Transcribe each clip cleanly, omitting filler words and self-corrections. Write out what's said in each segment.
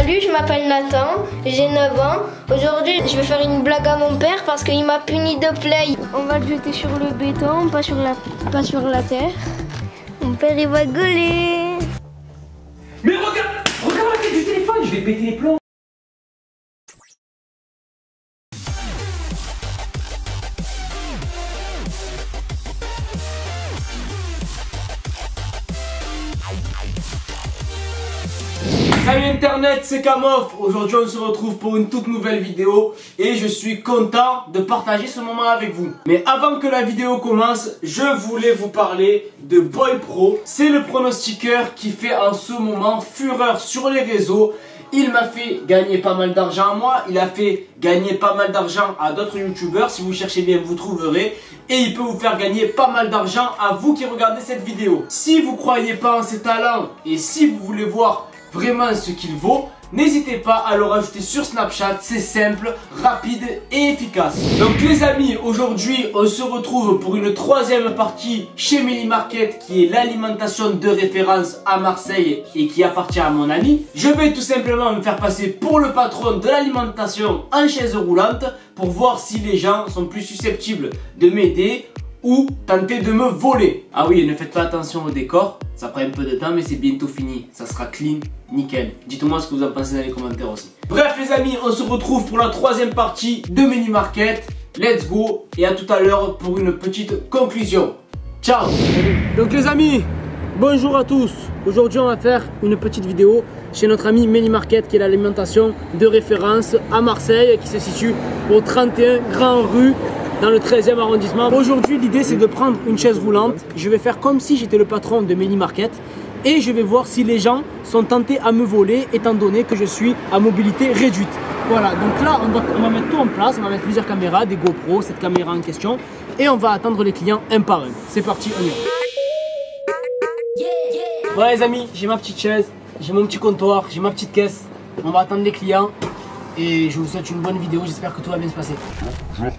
Salut, je m'appelle Nathan, j'ai 9 ans. Aujourd'hui, je vais faire une blague à mon père parce qu'il m'a puni de play. On va le jeter sur le béton, pas sur la terre. Mon père, il va gueuler. Mais regarde la tête du téléphone, je vais péter les plombs. Salut internet, c'est Cam off. Aujourd'hui on se retrouve pour une toute nouvelle vidéo et je suis content de partager ce moment avec vous. Mais avant que la vidéo commence, je voulais vous parler de Boy Pro. C'est le pronostiqueur qui fait en ce moment fureur sur les réseaux. Il m'a fait gagner pas mal d'argent à moi, il a fait gagner pas mal d'argent à d'autres youtubeurs, si vous cherchez bien vous trouverez. Et il peut vous faire gagner pas mal d'argent à vous qui regardez cette vidéo. Si vous croyez pas en ses talents et si vous voulez voir vraiment ce qu'il vaut, n'hésitez pas à le rajouter sur Snapchat, c'est simple, rapide et efficace. Donc les amis, aujourd'hui on se retrouve pour une troisième partie chez Mini Market, qui est l'alimentation de référence à Marseille et qui appartient à mon ami. Je vais tout simplement me faire passer pour le patron de l'alimentation en chaise roulante pour voir si les gens sont plus susceptibles de m'aider ou tenter de me voler. Ah oui, ne faites pas attention au décor, ça prend un peu de temps mais c'est bientôt fini, ça sera clean, nickel. Dites-moi ce que vous en pensez dans les commentaires aussi. Bref les amis, on se retrouve pour la troisième partie de Mini Market. Let's go et à tout à l'heure pour une petite conclusion. Ciao. Donc les amis, bonjour à tous. Aujourd'hui on va faire une petite vidéo chez notre ami Mely Market, qui est l'alimentation de référence à Marseille, qui se situe au 31 Grand Rue dans le 13e arrondissement. Aujourd'hui l'idée c'est de prendre une chaise roulante. Je vais faire comme si j'étais le patron de Mely Market et je vais voir si les gens sont tentés à me voler, étant donné que je suis à mobilité réduite. Voilà, donc là on va mettre tout en place, on va mettre plusieurs caméras, des GoPro, cette caméra en question, et on va attendre les clients un par un. C'est parti, on y va. Voilà les amis, j'ai ma petite chaise, j'ai mon petit comptoir, j'ai ma petite caisse. On va attendre les clients et je vous souhaite une bonne vidéo, j'espère que tout va bien se passer. Bonjour.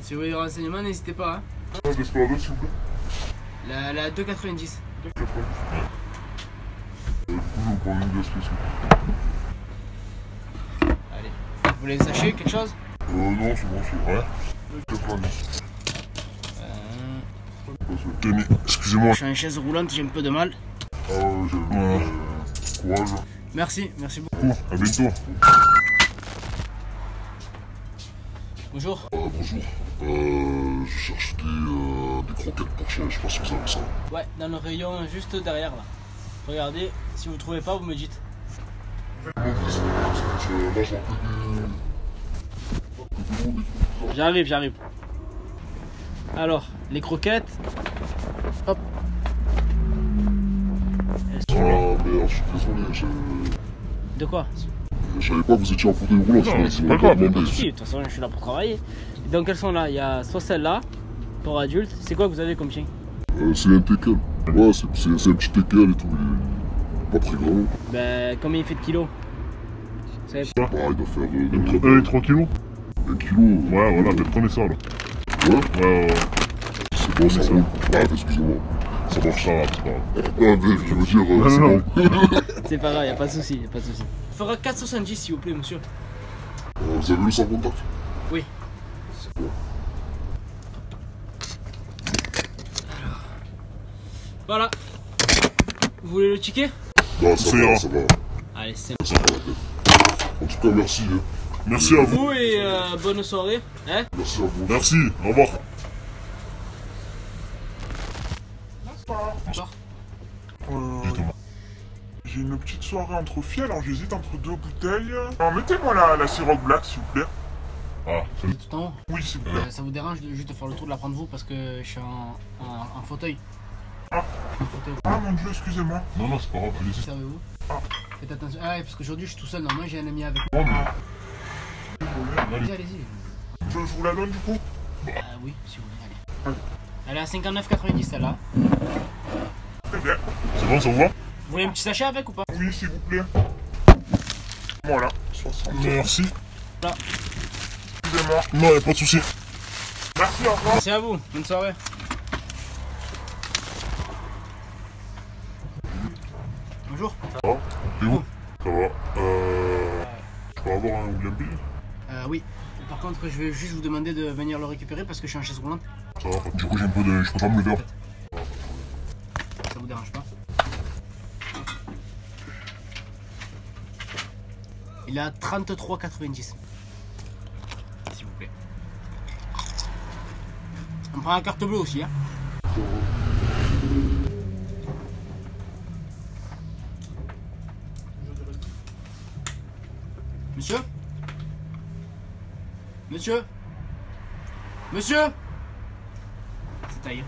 Si vous voulez des renseignements, n'hésitez pas. Hein. La 2,90. 2,90. Du coup, je vais prendre une spéciale. Allez. Vous voulez le sachet, quelque chose? Non, c'est bon, c'est vrai. 2,90. Tenez, excusez-moi. Je suis en chaise roulante, j'ai un peu de mal. Ah ouais, j'ai courage. Merci, merci beaucoup. À bientôt. Bonjour. Bonjour. Je cherche des croquettes pour chien, je sais pas si vous avez ça. Ouais, dans le rayon juste derrière là. Regardez, si vous ne trouvez pas, vous me dites. J'arrive, j'arrive. Alors, les croquettes. Hop. Ah merde, je suis désolé. De quoi? Je savais pas que vous étiez en fauteuil roulant, c'est pas grave. De toute façon, je suis là pour travailler. Donc, elles sont là. Il y a soit celle-là, pour adulte. C'est quoi que vous avez comme chien? C'est un teckel. Ouais, c'est un petit teckel et tout. Il est pas très grand. Bah, combien il fait de kilos? Bah, il doit faire 1 et 3 kilos. 1 kilo. Ouais, voilà, peut-être comme ça là. Ouais, c'est bon, ça roule. Ah, excusez-moi. Ça marche ça, c'est pas grave. Ah, je veux dire, c'est bon. C'est pas grave, y'a pas de soucis, y'a pas de soucis. Fera 4,70 s'il vous plaît, monsieur. Vous avez le sans contact? Oui. Ouais. Alors. Voilà. Vous voulez le ticket? Non, ça va, ça va. Allez, c'est bon. En tout cas, merci. Merci à vous. Et bonne soirée. Hein? Merci à vous. Merci, au revoir. Bonsoir. J'ai une petite soirée entre filles, alors j'hésite entre deux bouteilles. Alors mettez-moi la sirop black s'il vous plaît. Ah, c'est tout en haut? Oui, s'il vous plaît. Ça vous dérange juste de faire le tour de la prendre vous parce que je suis en fauteuil. Ah. Ah mon dieu, excusez-moi. Non, non, c'est pas grave, allez-y. Servez-vous. Ah. Faites attention. Ah ouais, parce qu'aujourd'hui je suis tout seul, normalement j'ai un ami avec moi. Oh, mais... Allez-y, allez-y. Je vous la donne du coup? Bah oui, si vous voulez, allez. Elle est à 59,90 celle-là. Très bien. C'est bon, ça vous va? Vous voulez un petit sachet avec ou pas? Oui, s'il vous plaît. Voilà, 60. Merci. Là. Excusez-moi. Non, y'a pas de soucis. Merci, au revoir. Merci à vous, bonne soirée. Bonjour. Bonjour. Oh, t'es où? Ça va. Je peux avoir un Olympie? Oui. Par contre, je vais juste vous demander de venir le récupérer parce que je suis en chaise roulante. Ça va, du coup, j'ai un peu de. Je peux pas me lever. En fait. Ça vous dérange pas? Il a 33,90. S'il vous plaît. On prend la carte bleue aussi, hein? Monsieur? Monsieur? Monsieur? C'est taillé.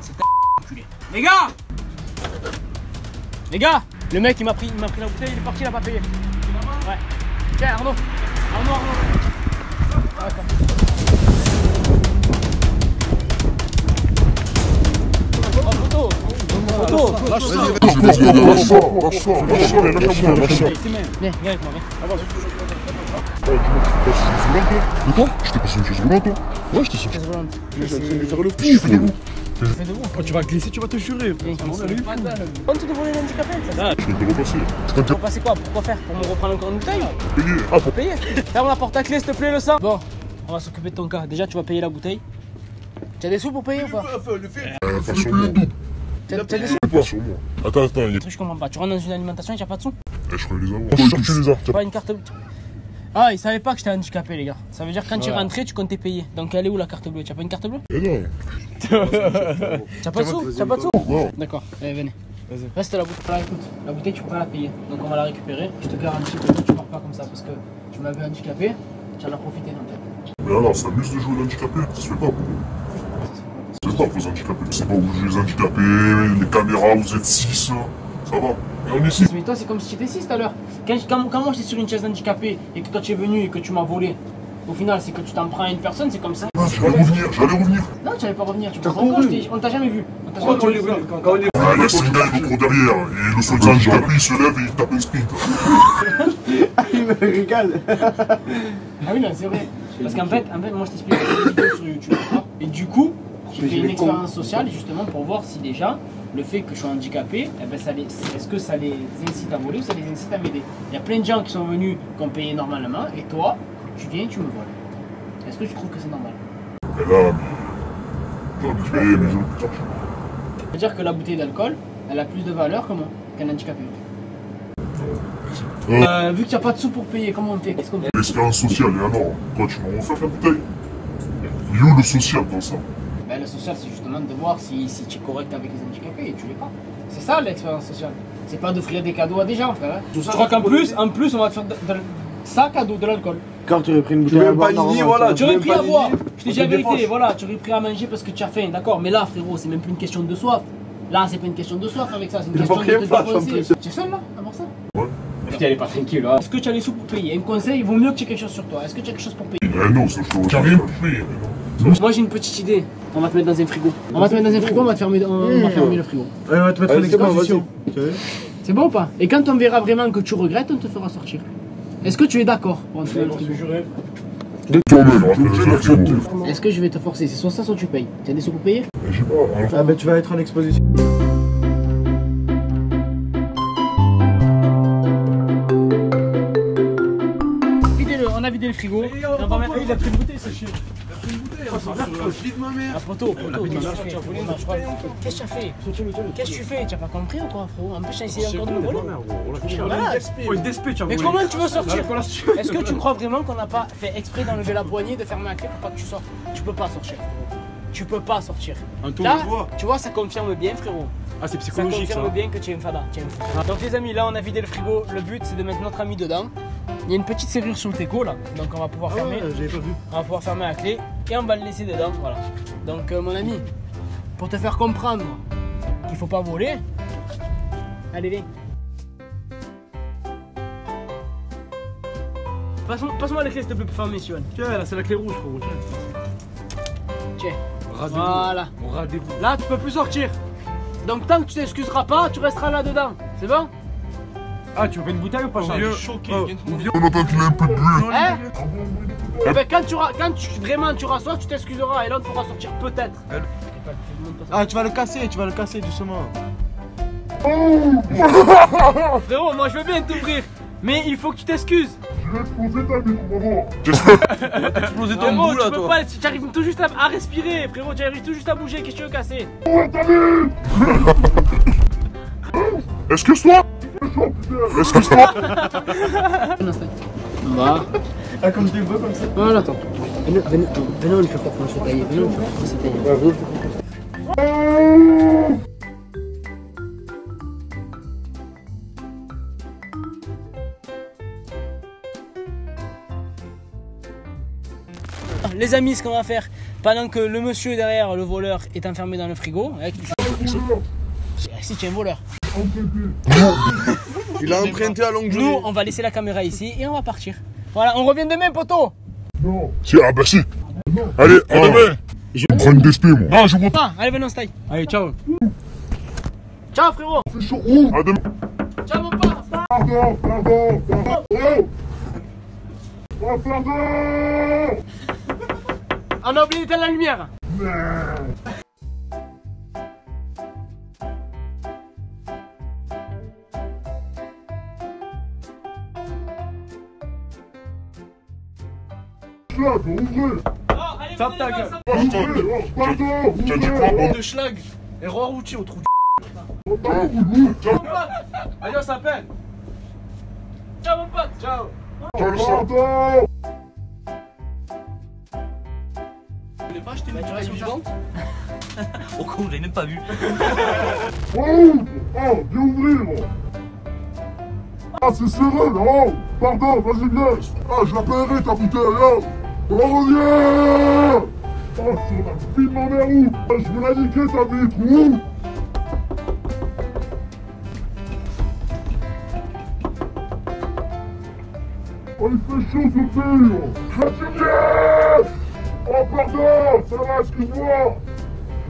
C'est taillé, enculé. Les gars! Les gars! Le mec il m'a pris la bouteille, il est parti, il a pas payé. Ouais. Tiens, Arnaud. Arnaud. Ah, d'accord. Oh, photo. Lâche-moi. Tu vas glisser, tu vas te jurer. Quand tu devrais les handicapés, ça. Je vais te repasser. Tu vas passer quoi? Pourquoi faire? Pour me reprendre encore une bouteille? Payer. Ah, pour payer. Ferme la porte à clé, s'il te plaît, le sang. Bon, on va s'occuper de ton cas. Déjà, tu vas payer la bouteille. Tu as des sous pour payer ou pas? Pas sur moi. T'as des sous? Pas sur moi. Attends. Je comprends pas. Tu rentres dans une alimentation et tu n'as pas de sous? Je crois les avoir. Je cherche les arts. Pas une carte. Ah, ils savaient pas que j'étais handicapé, les gars. Ça veut dire que quand tu rentrais, tu comptais payer. Donc, elle est où la carte bleue? Tu as pas une carte bleue? Eh non. T'as pas de sous? T'as pas de sous? D'accord, allez, venez. Reste la bouteille. Écoute, la bouteille, tu pourras la payer. Donc, on va la récupérer. Je te garantis que tu pars pas comme ça parce que tu m'avais handicapé. Tu en as profité, en fait. Mais alors, ça amuse de jouer l'handicapé? Ça se fait pas. Ça se fait pas pour les handicapés. C'est pas où jouer les handicapés, les caméras, vous êtes 6. Ça va, on est 6. Mais toi, c'est comme si tu étais 6 tout à l'heure. Quand moi j'étais sur une chaise handicapée et que toi tu es venu et que tu m'as volé, au final c'est que tu t'en prends à une personne, c'est comme ça. Ah, j'allais revenir. Non, tu n'allais pas revenir, tu m'as compris. On t'a jamais vu. Pourquoi tu l'as vu quand on est... Ah, il y a 5 gars, il court derrière. Et le soldat handicapé, il se lève et il tape un sprint. Ah, il me régale. Ah oui, non, c'est vrai. Parce qu'en fait, moi je t'explique des vidéos sur YouTube. Et du coup, j'ai fait une expérience sociale justement pour voir si déjà le fait que je sois handicapé, eh ben est-ce que ça les incite à voler ou ça les incite à m'aider? Il y a plein de gens qui sont venus, qui ont payé normalement, et toi, tu viens et tu me voles. Est-ce que tu trouves que c'est normal? Mais là, mais je... C'est-à-dire que la bouteille d'alcool, elle a plus de valeur qu'un handicapé. Vu que tu n'as pas de sous pour payer, comment on fait? L'expérience sociale, et alors, quoi, tu m'as offert la bouteille? Il y a où le social dans ça? La sociale, c'est justement de voir si tu es correct avec les handicapés et tu l'es pas. C'est ça l'expérience sociale. C'est pas d'offrir des cadeaux à des gens, frère. Hein. Je crois qu'en plus, on va te faire de ça cadeau de l'alcool. Quand tu aurais pris une bouteille à boire, voilà, tu aurais pris à boire. Je t'ai déjà vérité, voilà, tu aurais pris à manger parce que tu as faim, d'accord. Mais là, frérot, c'est même plus une question de soif. Là, c'est pas une question de soif avec ça, c'est une question de dépenser. Tu es seul là, à voir ça? Ouais. Putain, elle est pas tranquille là. Est-ce que tu as les sous pour payer? Un conseil, il vaut mieux que tu aies quelque chose sur toi. Est-ce que tu as quelque chose pour payer? Non, ça je t'as rien pour payer. Moi j'ai une petite idée, on va te mettre dans un frigo. On va te mettre dans un frigo, on va te fermer, le frigo. Ouais, on va te mettre dans l'exposition. C'est bon ou pas? Et quand on verra vraiment que tu regrettes, on te fera sortir. Est-ce que tu es d'accord? Est-ce que je vais te forcer? C'est soit ça, soit tu payes. Tu as des sous pour payer? Je sais pas. Ah bah tu vas être en exposition. On a vidé le frigo. Il a pris une bouteille, c'est chiant. Qu'est-ce que tu as fait? Qu'est-ce que tu fais? Tu n'as pas compris ou quoi, frérot? En plus, tu as essayé encore de me voler. Mais comment tu veux sortir? Est-ce que tu crois vraiment qu'on n'a pas fait exprès d'enlever la poignée, de fermer la clé pour pas que tu sortes? Tu peux pas sortir. Tu peux pas sortir. Là, tu vois, ça confirme bien, frérot. Ah, c'est psychologique. Ça confirme bien que tu es une fada. Donc, les amis, là, on a vidé le frigo. Le but, c'est de mettre notre ami dedans. Il y a une petite serrure sur le teco là, donc on va pouvoir fermer. J'avais pas vu. On va pouvoir fermer la clé et on va le laisser dedans, voilà. Donc mon ami, pour te faire comprendre qu'il faut pas voler, allez viens. Passe-moi la clé s'il te plaît pour fermer, Sion. Tiens là, c'est la clé rouge frérot. Tiens. Voilà. Là tu peux plus sortir. Donc tant que tu t'excuseras pas, tu resteras là dedans, c'est bon? Ah, tu veux une bouteille ou pas? Je suis choqué. On entend qu'il est un peu de bruit. Hein? Eh ben, quand tu rassois, tu t'excuseras et l'autre pourra sortir peut-être. Ah, tu vas le casser, justement. Frérot, moi je veux bien t'ouvrir, mais il faut que tu t'excuses. Je vais exploser ta bite, frérot. Je vais exploser ton boule là, toi. Tu arrives tout juste à respirer, frérot, tu arrives tout juste à bouger, qu'est-ce que tu veux casser? Ouais, ta bite. Excuse-toi. Excuse-toi. Ah, comme je les vois comme ça. Non, attends. Venez, on lui fait croire qu'on se taille. Venez, on lui fait croire qu'on se taille. Ouais, venez, on lui fait croire qu'on se taille. Les amis, ce qu'on va faire, pendant que le monsieur derrière, le voleur, est enfermé dans le frigo. Si tu es un voleur. Il a emprunté à longue. Nous, on va laisser la caméra ici et on va partir. Voilà, on revient demain, poteau. Non. Si, ah bah si. Non. Allez, à demain. Je vais prendre des spies, moi. Non, je ne vois pas. Allez, venez, on se taille. Allez, ciao. Ciao, frérot. C'est chaud. À demain. Ciao, mon pote. Pardon. Oh, pardon. On a oublié d'éteindre la lumière. Tape ta gueule. Pardon. Tu as dit quoi, bon de schlag et roi routier au trou du. Ciao mon pote. Allez, on s'appelle. Ciao mon pote. Ciao. Pardon. Tu voulais pas acheter une durée vivante? Au con, je l'ai même pas vu. Oh, bien ouvri, moi. Ah, c'est serré, non. Pardon, vas-y, laisse. Ah, je la paierai, ta bouteille, là. Oh, reviens. Oh, c'est la fille de ma mère, où? Je me la niquais, ta bite, où? Oh, il fait chaud, ce pays, là. Je vais. Oh pardon, ça va, excuse-moi.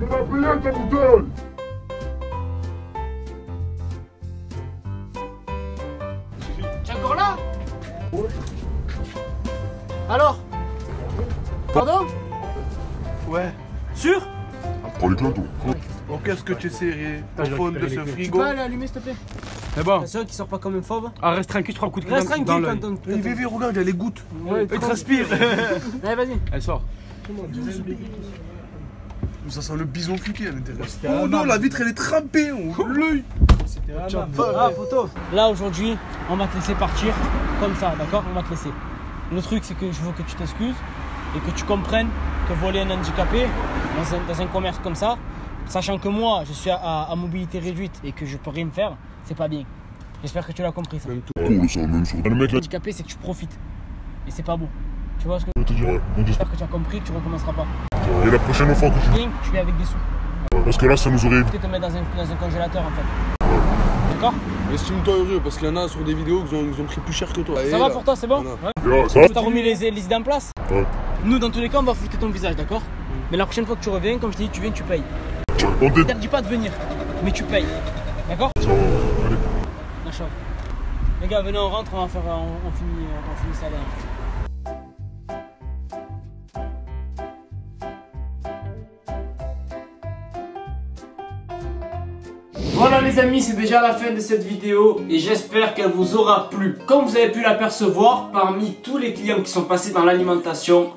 Je vais payer ta bouteille. T'es encore là? Oui. Alors? Pardon? Ouais. Sûr? Prends les clodos. Oh, qu'est-ce que tu essaies, ta faune de ce frigo? Tu peux aller allumer, s'il te plaît? C'est bon. T'es sûr qu'il sort pas comme une fauve? Ah, reste tranquille, je prends un coup de clé. Reste tranquille, quand il vivait roulant, il a les gouttes. Ouais, il transpire. Allez, vas-y. Elle sort. Ça sent le bison fliqué à l'intérieur. Oh non, la vitre elle est trempée. L'œil. Ah, poteau. Là, aujourd'hui, on va te laisser partir comme ça, d'accord? On va te laisser. Le truc, c'est que je veux que tu t'excuses et que tu comprennes que voler un handicapé dans un commerce comme ça, sachant que moi je suis à mobilité réduite et que je peux rien faire, c'est pas bien. J'espère que tu l'as compris ça. Même tout le mec handicapé, c'est que tu profites et c'est pas beau. Tu vois ce que je veux te dire? J'espère que tu as compris, que tu recommenceras pas. Et la prochaine fois que je viens, tu viens avec des sous. Parce que là, ça nous aurait. Tu te mets dans un congélateur en fait. D'accord? Estime-toi heureux parce qu'il y en a sur des vidéos qui ont pris plus cher que toi. Ça va pour toi, c'est bon? Ouais. T'as remis les idées en place? Ouais. Nous, dans tous les cas, on va flouter ton visage, d'accord? Mais la prochaine fois que tu reviens, comme je t'ai dit, tu viens, tu payes. On t'interdit pas de venir, mais tu payes. D'accord? Allez. D'accord. Les gars, venez, on rentre, on finit ça là. Voilà les amis, c'est déjà la fin de cette vidéo et j'espère qu'elle vous aura plu. Comme vous avez pu l'apercevoir, parmi tous les clients qui sont passés dans l'alimentation,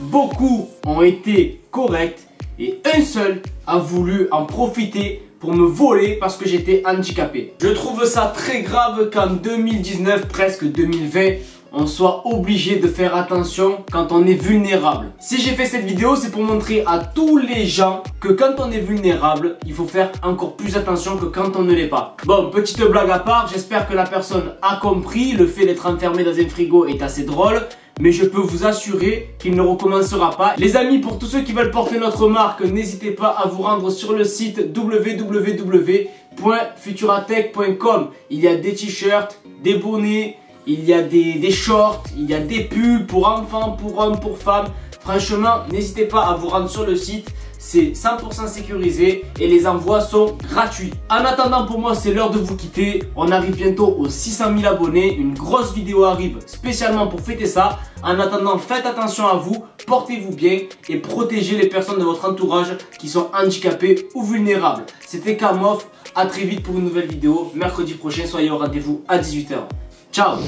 beaucoup ont été corrects et un seul a voulu en profiter pour me voler parce que j'étais handicapé. Je trouve ça très grave qu'en 2019, presque 2020, on soit obligé de faire attention quand on est vulnérable. Si j'ai fait cette vidéo, c'est pour montrer à tous les gens que quand on est vulnérable, il faut faire encore plus attention que quand on ne l'est pas. Bon, petite blague à part, j'espère que la personne a compris. Le fait d'être enfermé dans un frigo est assez drôle, mais je peux vous assurer qu'il ne recommencera pas. Les amis, pour tous ceux qui veulent porter notre marque, n'hésitez pas à vous rendre sur le site www.futuratech.com. Il y a des t-shirts, des bonnets, il y a des shorts, il y a des pulls pour enfants, pour hommes, pour femmes. Franchement, n'hésitez pas à vous rendre sur le site. c'est 100% sécurisé et les envois sont gratuits. En attendant, pour moi c'est l'heure de vous quitter, on arrive bientôt aux 600 000 abonnés, une grosse vidéo arrive spécialement pour fêter ça. En attendant, faites attention à vous, portez-vous bien et protégez les personnes de votre entourage qui sont handicapées ou vulnérables. C'était Cam off, à très vite pour une nouvelle vidéo, mercredi prochain, soyez au rendez-vous à 18 h. Ciao!